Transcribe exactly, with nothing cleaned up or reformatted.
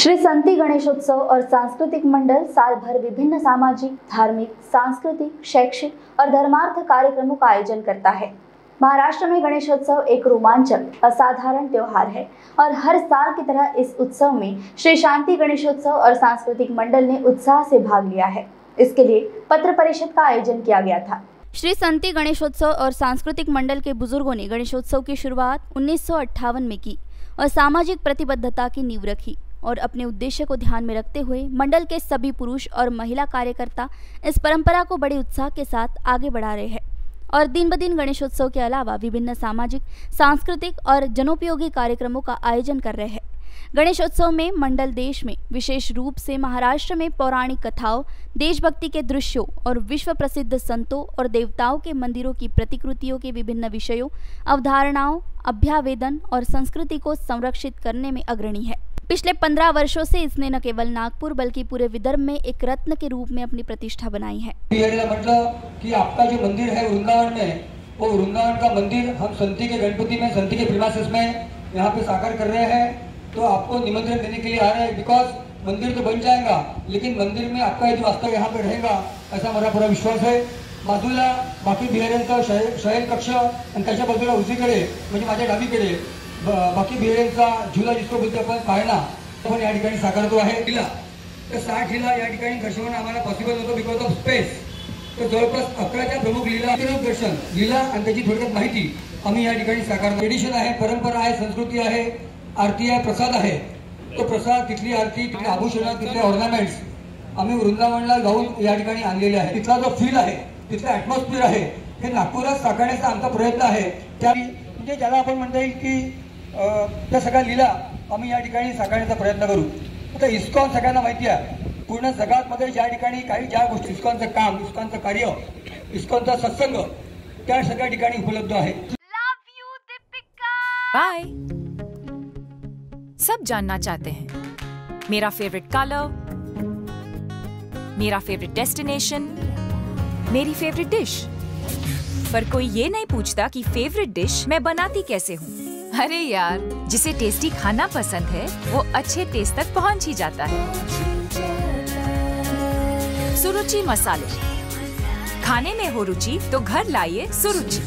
श्री शांति गणेशोत्सव और सांस्कृतिक मंडल साल भर विभिन्न सामाजिक, धार्मिक, सांस्कृतिक, शैक्षिक और धर्मार्थ कार्यक्रमों का आयोजन करता है। महाराष्ट्र में गणेशोत्सव एक रोमांचक, असाधारण त्योहार है और हर साल की तरह इस उत्सव में श्री शांति गणेशोत्सव और सांस्कृतिक मंडल ने उत्साह से भाग लिया है। इसके लिए पत्र परिषद का आयोजन किया गया था। श्री शांति गणेशोत्सव और सांस्कृतिक मंडल के बुजुर्गों ने गणेशोत्सव की शुरुआत उन्नीस सौ अट्ठावन में की और सामाजिक प्रतिबद्धता की नींव रखी और अपने उद्देश्य को ध्यान में रखते हुए मंडल के सभी पुरुष और महिला कार्यकर्ता इस परंपरा को बड़े उत्साह के साथ आगे बढ़ा रहे हैं और दिन ब दिन गणेशोत्सव के अलावा विभिन्न सामाजिक, सांस्कृतिक और जनोपयोगी कार्यक्रमों का आयोजन कर रहे हैं। गणेशोत्सव में मंडल देश में विशेष रूप से महाराष्ट्र में पौराणिक कथाओं, देशभक्ति के दृश्यों और विश्व प्रसिद्ध संतों और देवताओं के मंदिरों की प्रतिकृतियों के विभिन्न विषयों, अवधारणाओं, अभ्यावेदन और संस्कृति को संरक्षित करने में अग्रणी है। पिछले पंद्रह वर्षों से इसने न केवल नागपुर बल्कि पूरे विदर्भ में एक रत्न के रूप में अपनी प्रतिष्ठा बनाई है। मतलब कि आपका जो मंदिर है वृंदावन में, वो वृंदावन का मंदिर हम संति के गणपति में, संति के प्रीमाइसेस में यहाँ पे साकार कर रहे हैं, तो आपको निमंत्रण देने के लिए आ रहे हैं। बिकॉज मंदिर तो बन जाएगा, लेकिन मंदिर में आपका जो वास्तव यहाँ पे रहेगा ऐसा हमारा पूरा विश्वास है। बाजूला बाकी बिहारांचा शयन कक्ष आणि त्याच्या बाजूला उजवीकडे म्हणजे माझ्या डावीकडे बाकी बिहारांचा झुला जिसको बोलते आपण पाळणा पण या ठिकाणी साकारतो आहे। किल्ला तर साठ किल्ला या ठिकाणी घडवणं आम्हाला पॉसिबल नव्हतं बिकॉज ऑफ स्पेस। तर जवळपास अकराच्या प्रमुख लीला दर्शन लीला आणि त्याची थोडक्यात माहिती आम्ही या ठिकाणी साकारतो। ट्रेडिशन आहे, परंपरा आहे, संस्कृती आहे, आरती आहे, प्रसाद आहे। तो प्रसाद, तिथली आरती, तिथले आभूषण, तिथले ऑर्नामेंट्स आम्ही वृंदावनला जाऊन या ठिकाणी आणलेले आहे। तिथला जो फील आहे, तिथला ॲटमॉस्फिअर आहे, हे नागपुरात साकारण्याचा आमचा प्रयत्न आहे। त्या म्हणजे ज्याला आपण म्हणता येईल की त्या सगळ्या लीला आम्ही या ठिकाणी साकारण्याचा प्रयत्न करू। आता इस्कॉन सगळ्यांना माहिती आहे, पूर्ण जगातमध्ये ज्या ठिकाणी काही ज्या गोष्टी इस्कॉनचं काम, इस्कॉनचं कार्य, इस्कॉनचा सत्संग त्या सगळ्या ठिकाणी उपलब्ध आहे। बाय सब जानना चाहते हैं मेरा फेवरेट कलर, मेरा फेवरेट डेस्टिनेशन, मेरी फेवरेट डिश, पर कोई ये नहीं पूछता कि फेवरेट डिश मैं बनाती कैसे हूँ। अरे यार, जिसे टेस्टी खाना पसंद है वो अच्छे टेस्ट तक पहुँच ही जाता है। सुरुचि मसाले, खाने में हो रुचि तो घर लाइए सुरुचि।